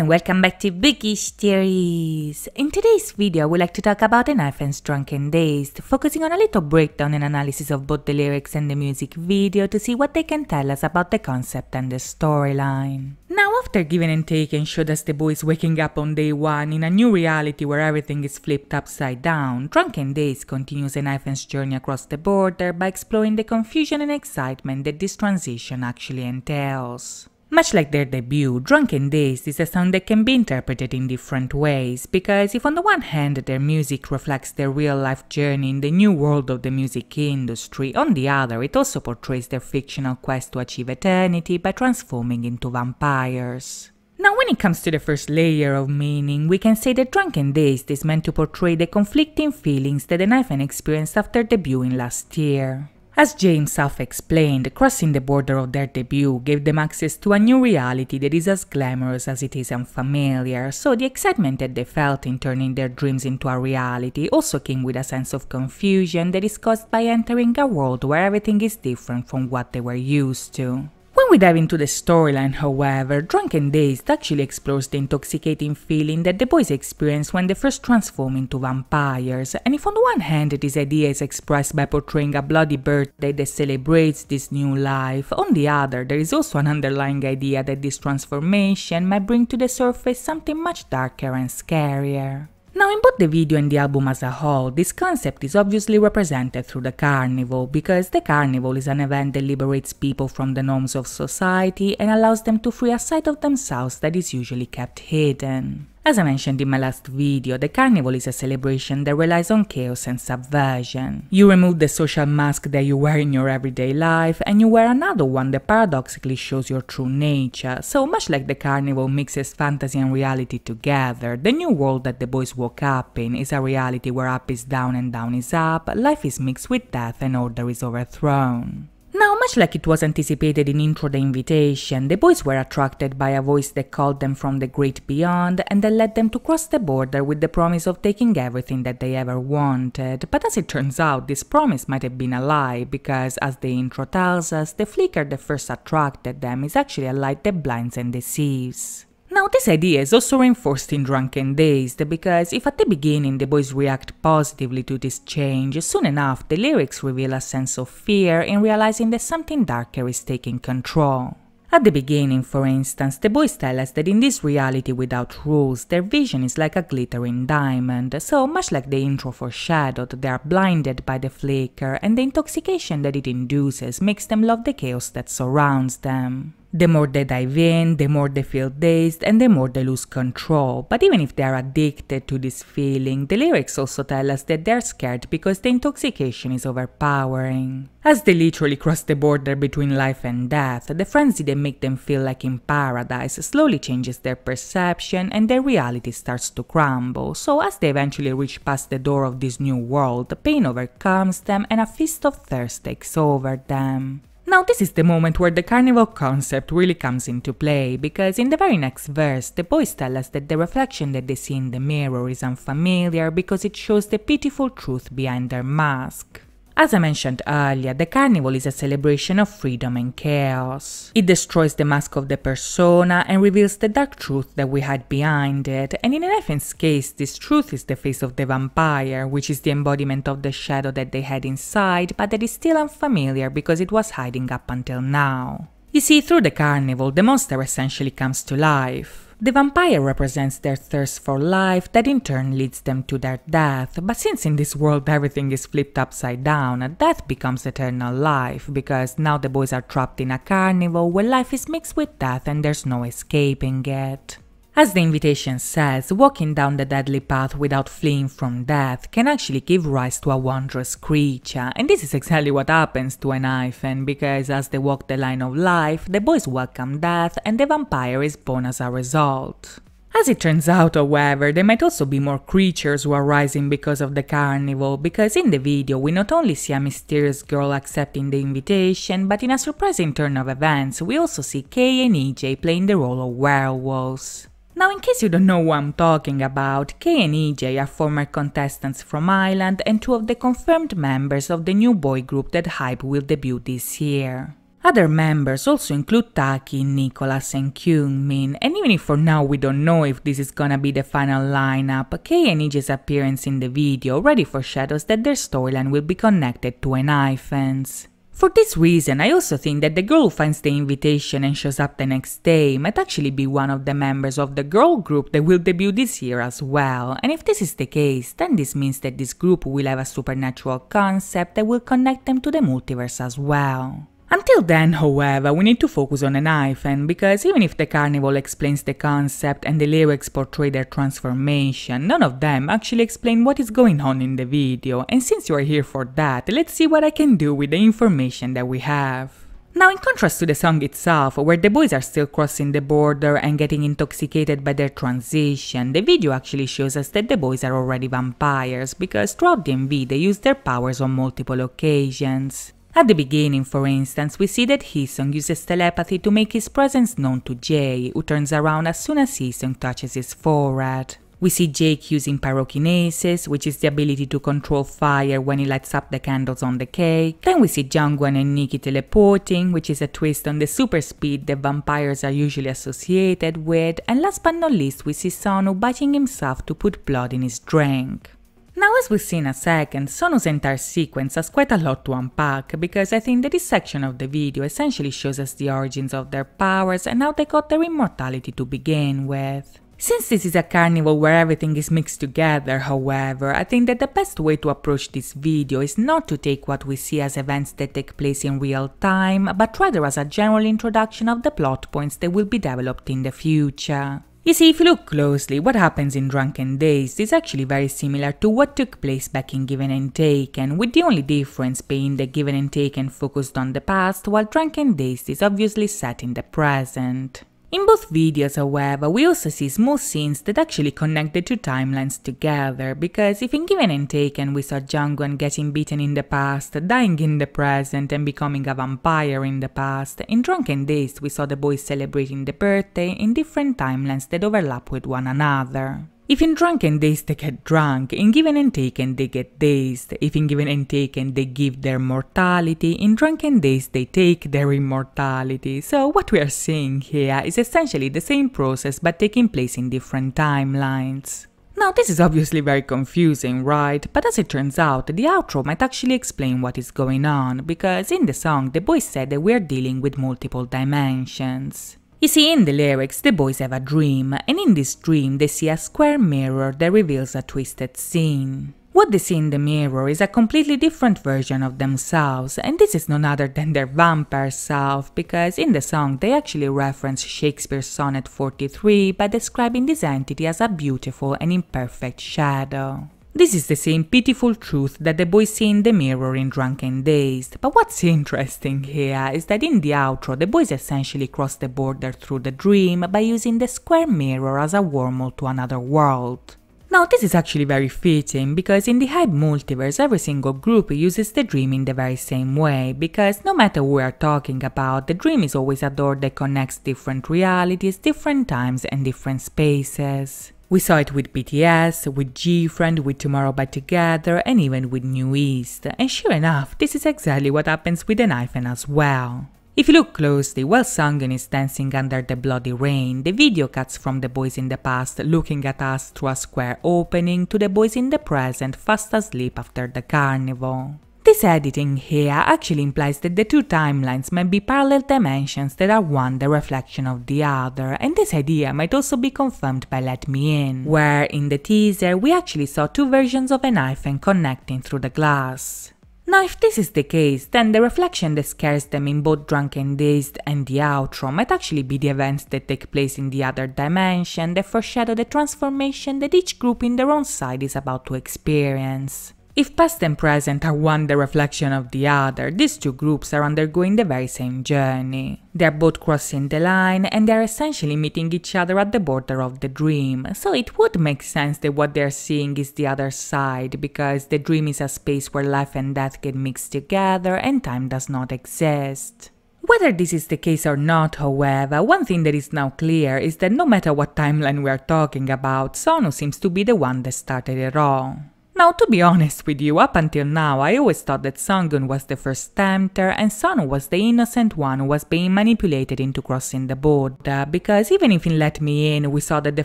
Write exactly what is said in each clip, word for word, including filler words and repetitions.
and welcome back to Bookish Theories. In today's video, I would like to talk about ENHYPEN's Drunk and Dazed, focusing on a little breakdown and analysis of both the lyrics and the music video to see what they can tell us about the concept and the storyline. Now, After Giving and Taking showed us the boys waking up on day one in a new reality where everything is flipped upside down. Drunk and Dazed continues ENHYPEN's journey across the border by exploring the confusion and excitement that this transition actually entails. Much like their debut, Drunk and Dazed is a song that can be interpreted in different ways, because if on the one hand their music reflects their real-life journey in the new world of the music industry, on the other it also portrays their fictional quest to achieve eternity by transforming into vampires. Now, when it comes to the first layer of meaning, we can say that Drunk and Dazed is meant to portray the conflicting feelings that ENHYPEN experienced after debuting last year. As James Huff explained, crossing the border of their debut gave them access to a new reality that is as glamorous as it is unfamiliar, so the excitement that they felt in turning their dreams into a reality also came with a sense of confusion that is caused by entering a world where everything is different from what they were used to. When we dive into the storyline, however, Drunk and Dazed actually explores the intoxicating feeling that the boys experience when they first transform into vampires, and if on the one hand this idea is expressed by portraying a bloody birthday that celebrates this new life, on the other there is also an underlying idea that this transformation might bring to the surface something much darker and scarier. Now, in both the video and the album as a whole, this concept is obviously represented through the carnival, because the carnival is an event that liberates people from the norms of society and allows them to free a side of themselves that is usually kept hidden. As I mentioned in my last video, the carnival is a celebration that relies on chaos and subversion. You remove the social mask that you wear in your everyday life and you wear another one that paradoxically shows your true nature, so much like the carnival mixes fantasy and reality together, the new world that the boys woke up in is a reality where up is down and down is up, life is mixed with death and order is overthrown. Now, much like it was anticipated in Intro The Invitation, the boys were attracted by a voice that called them from the great beyond and that led them to cross the border with the promise of taking everything that they ever wanted, but as it turns out this promise might have been a lie, because as the intro tells us, the flicker that first attracted them is actually a light that blinds and deceives. Now, this idea is also reinforced in Drunk and Dazed, because if at the beginning the boys react positively to this change, soon enough the lyrics reveal a sense of fear in realizing that something darker is taking control. At the beginning, for instance, the boys tell us that in this reality without rules, their vision is like a glittering diamond, so much like the intro foreshadowed, they are blinded by the flicker, and the intoxication that it induces makes them love the chaos that surrounds them. The more they dive in, the more they feel dazed and the more they lose control, but even if they are addicted to this feeling, the lyrics also tell us that they are scared because the intoxication is overpowering. As they literally cross the border between life and death, the frenzy that makes them feel like in paradise slowly changes their perception and their reality starts to crumble, so as they eventually reach past the door of this new world, pain overcomes them and a fist of thirst takes over them. Now, this is the moment where the carnival concept really comes into play, because in the very next verse the boys tell us that the reflection that they see in the mirror is unfamiliar because it shows the pitiful truth behind their mask. As I mentioned earlier, the carnival is a celebration of freedom and chaos. It destroys the mask of the persona and reveals the dark truth that we hide behind it, and in ENHYPEN's case this truth is the face of the vampire, which is the embodiment of the shadow that they had inside but that is still unfamiliar because it was hiding up until now. You see, through the carnival the monster essentially comes to life. The vampire represents their thirst for life that in turn leads them to their death, but since in this world everything is flipped upside down, death becomes eternal life, because now the boys are trapped in a carnival where life is mixed with death and there's no escaping it. As the invitation says, walking down the deadly path without fleeing from death can actually give rise to a wondrous creature, and this is exactly what happens to ENHYPEN, because as they walk the line of life, the boys welcome death and the vampire is born as a result. As it turns out, however, there might also be more creatures who are rising because of the carnival, because in the video we not only see a mysterious girl accepting the invitation, but in a surprising turn of events we also see Kay and E J playing the role of werewolves. Now, in case you don't know who I'm talking about, Kay and E J are former contestants from Ireland and two of the confirmed members of the new boy group that HYBE will debut this year. Other members also include Taki, Nicholas and Kyungmin, and even if for now we don't know if this is gonna be the final lineup, K and E J's appearance in the video already foreshadows that their storyline will be connected to ENHYPEN's. For this reason, I also think that the girl who finds the invitation and shows up the next day might actually be one of the members of the girl group that will debut this year as well, and if this is the case, then this means that this group will have a supernatural concept that will connect them to the multiverse as well. Until then, however, we need to focus on ENHYPEN, because even if the carnival explains the concept and the lyrics portray their transformation, none of them actually explain what is going on in the video, and since you are here for that, let's see what I can do with the information that we have. Now, in contrast to the song itself, where the boys are still crossing the border and getting intoxicated by their transition, the video actually shows us that the boys are already vampires, because throughout the M V they use their powers on multiple occasions. At the beginning, for instance, we see that Heeseung uses telepathy to make his presence known to Jay, who turns around as soon as Heeseung touches his forehead. We see Jake using pyrokinesis, which is the ability to control fire when he lights up the candles on the cake. Then we see Jungwon and Ni-Ki teleporting, which is a twist on the super speed that vampires are usually associated with. And last but not least, we see Sunoo biting himself to put blood in his drink. Now, as we see in a second, Sunoo's entire sequence has quite a lot to unpack, because I think that this section of the video essentially shows us the origins of their powers and how they got their immortality to begin with. Since this is a carnival where everything is mixed together, however, I think that the best way to approach this video is not to take what we see as events that take place in real time, but rather as a general introduction of the plot points that will be developed in the future. You see, if you look closely, what happens in Drunk and Dazed is actually very similar to what took place back in Given and Taken, with the only difference being that Given and Taken focused on the past, while Drunk and Dazed is obviously set in the present. In both videos, however, we also see small scenes that actually connect the two timelines together, because if in Given and Taken we saw Jungwon getting beaten in the past, dying in the present and becoming a vampire in the past, in Drunk and Dazed we saw the boys celebrating the birthday in different timelines that overlap with one another. If in Drunk and Dazed they get drunk, in Given and Taken they get dazed. If in Given and Taken they give their mortality, in Drunk and Dazed they take their immortality. So what we are seeing here is essentially the same process but taking place in different timelines. Now, this is obviously very confusing, right? But as it turns out, the outro might actually explain what is going on, because in the song the boys said that we are dealing with multiple dimensions. You see, in the lyrics, the boys have a dream, and in this dream they see a square mirror that reveals a twisted scene. What they see in the mirror is a completely different version of themselves, and this is none other than their vampire self, because in the song they actually reference Shakespeare's sonnet forty-three by describing this entity as a beautiful and imperfect shadow. This is the same pitiful truth that the boys see in the mirror in Drunk and Dazed, but what's interesting here is that in the outro the boys essentially cross the border through the dream by using the square mirror as a wormhole to another world. Now, this is actually very fitting, because in the HYBE multiverse every single group uses the dream in the very same way, because no matter who we are talking about, the dream is always a door that connects different realities, different times and different spaces. We saw it with B T S, with G Friend, with TOMORROW BY TOGETHER and even with New East, and sure enough this is exactly what happens with ENHYPEN as well. If you look closely, while Sunghoon is dancing under the bloody rain, the video cuts from the boys in the past looking at us through a square opening to the boys in the present fast asleep after the carnival. This editing here actually implies that the two timelines might be parallel dimensions that are one the reflection of the other, and this idea might also be confirmed by Let Me In, where in the teaser we actually saw two versions of ENHYPEN connecting through the glass. Now, if this is the case, then the reflection that scares them in both Drunk and Dazed and the outro might actually be the events that take place in the other dimension that foreshadow the transformation that each group in their own side is about to experience. If past and present are one the reflection of the other, these two groups are undergoing the very same journey. They are both crossing the line and they are essentially meeting each other at the border of the dream, so it would make sense that what they are seeing is the other side, because the dream is a space where life and death get mixed together and time does not exist. Whether this is the case or not, however, one thing that is now clear is that no matter what timeline we are talking about, Sunoo seems to be the one that started it all. Now, to be honest with you, up until now I always thought that Sunghoon was the first tempter and Sunoo was the innocent one who was being manipulated into crossing the border, because even if in Let Me In we saw that the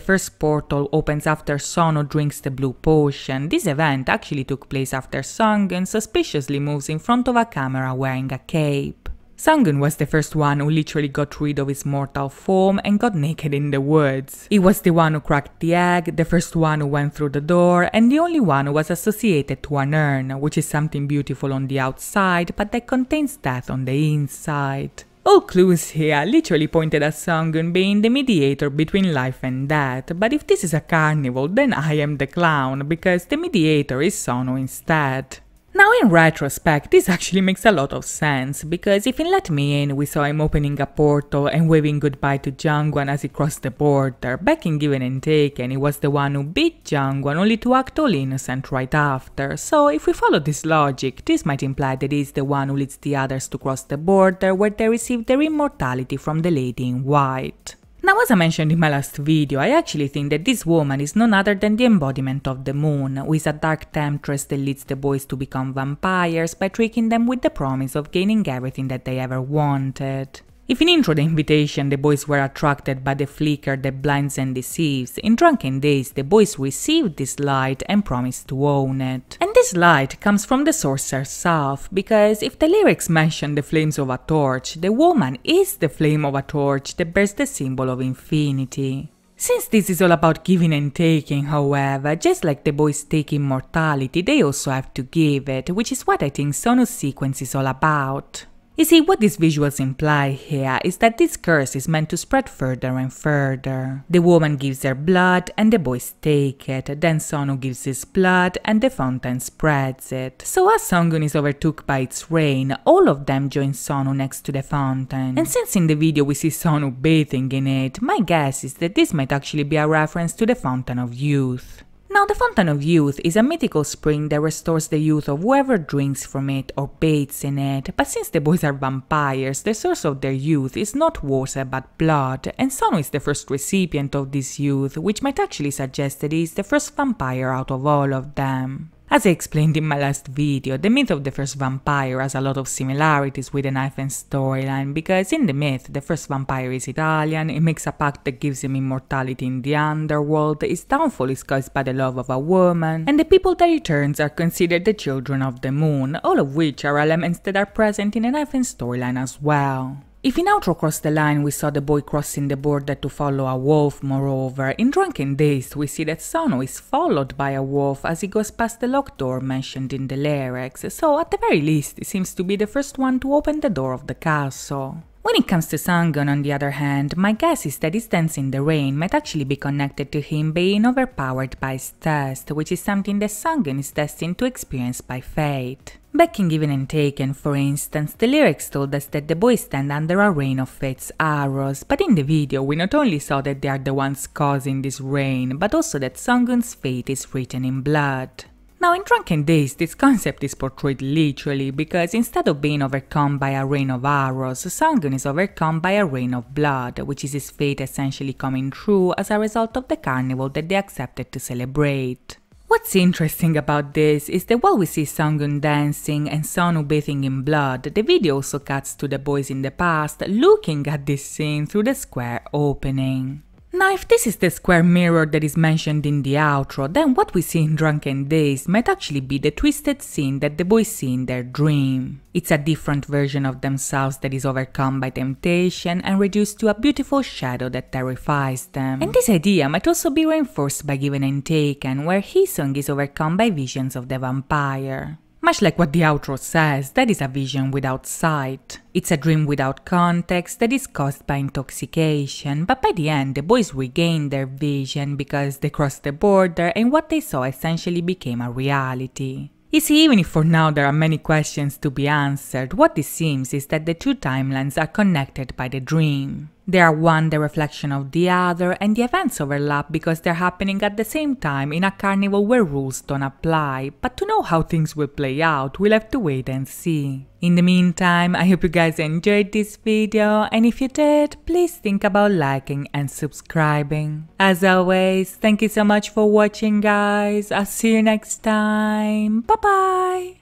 first portal opens after Sunoo drinks the blue potion, this event actually took place after Sunghoon suspiciously moves in front of a camera wearing a cape. Sangun was the first one who literally got rid of his mortal form and got naked in the woods. He was the one who cracked the egg, the first one who went through the door, and the only one who was associated to an urn, which is something beautiful on the outside but that contains death on the inside. All clues here literally pointed at Sangun being the mediator between life and death, but if this is a carnival, then I am the clown, because the mediator is Sunoo instead. Now in retrospect, this actually makes a lot of sense, because if in Let Me In we saw him opening a portal and waving goodbye to Jungwon as he crossed the border, back in Given and Taken he was the one who beat Jungwon only to act all innocent right after, so if we follow this logic, this might imply that he is the one who leads the others to cross the border where they receive their immortality from the lady in white. Now, as I mentioned in my last video, I actually think that this woman is none other than the embodiment of the moon, who is a dark temptress that leads the boys to become vampires by tricking them with the promise of gaining everything that they ever wanted. If in Intro The Invitation the boys were attracted by the flicker that blinds and deceives, in Drunk and Dazed the boys received this light and promised to own it. And this light comes from the sorcerer's self, because if the lyrics mention the flames of a torch, the woman is the flame of a torch that bears the symbol of infinity. Since this is all about giving and taking, however, just like the boys take immortality, they also have to give it, which is what I think Sunoo's sequence is all about. You see, what these visuals imply here is that this curse is meant to spread further and further. The woman gives her blood and the boys take it, then Sunoo gives his blood and the fountain spreads it. So as Sunghoon is overtook by its rain, all of them join Sunoo next to the fountain. And since in the video we see Sunoo bathing in it, my guess is that this might actually be a reference to the Fountain of Youth. Now, the Fountain of Youth is a mythical spring that restores the youth of whoever drinks from it or bathes in it, but since the boys are vampires, the source of their youth is not water but blood, and Sunoo is the first recipient of this youth, which might actually suggest that he is the first vampire out of all of them. As I explained in my last video, the myth of the first vampire has a lot of similarities with the ENHYPEN storyline, because in the myth the first vampire is Italian, he makes a pact that gives him immortality in the underworld, his downfall is caused by the love of a woman, and the people that he turns are considered the children of the moon, all of which are elements that are present in the ENHYPEN storyline as well. If in Outro Cross the Line we saw the boy crossing the border to follow a wolf, moreover, in Drunk and Dazed we see that Sunoo is followed by a wolf as he goes past the locked door mentioned in the lyrics, so at the very least he seems to be the first one to open the door of the castle. When it comes to Sunghoon, on the other hand, my guess is that his dance in the rain might actually be connected to him being overpowered by his thirst, which is something that Sunghoon is destined to experience by fate. Back in Given and Taken, for instance, the lyrics told us that the boys stand under a rain of fate's arrows, but in the video we not only saw that they are the ones causing this rain, but also that Sunghoon's fate is written in blood. Now in Drunk and Dazed this concept is portrayed literally, because instead of being overcome by a rain of arrows, Sunghoon is overcome by a rain of blood, which is his fate essentially coming true as a result of the carnival that they accepted to celebrate. What's interesting about this is that while we see Sunghoon dancing and Sunoo bathing in blood, the video also cuts to the boys in the past looking at this scene through the square opening. Now, if this is the square mirror that is mentioned in the outro, then what we see in Drunk and Dazed might actually be the twisted scene that the boys see in their dream. It's a different version of themselves that is overcome by temptation and reduced to a beautiful shadow that terrifies them. And this idea might also be reinforced by Given and Taken, where Heeseung is overcome by visions of the vampire. Much like what the outro says, that is a vision without sight. It's a dream without context that is caused by intoxication, but by the end the boys regain their vision because they crossed the border and what they saw essentially became a reality. You see, even if for now there are many questions to be answered, what this seems is that the two timelines are connected by the dream. They are one the reflection of the other, and the events overlap because they're happening at the same time in a carnival where rules don't apply, but to know how things will play out, we'll have to wait and see. In the meantime, I hope you guys enjoyed this video, and if you did, please think about liking and subscribing. As always, thank you so much for watching guys, I'll see you next time, bye bye!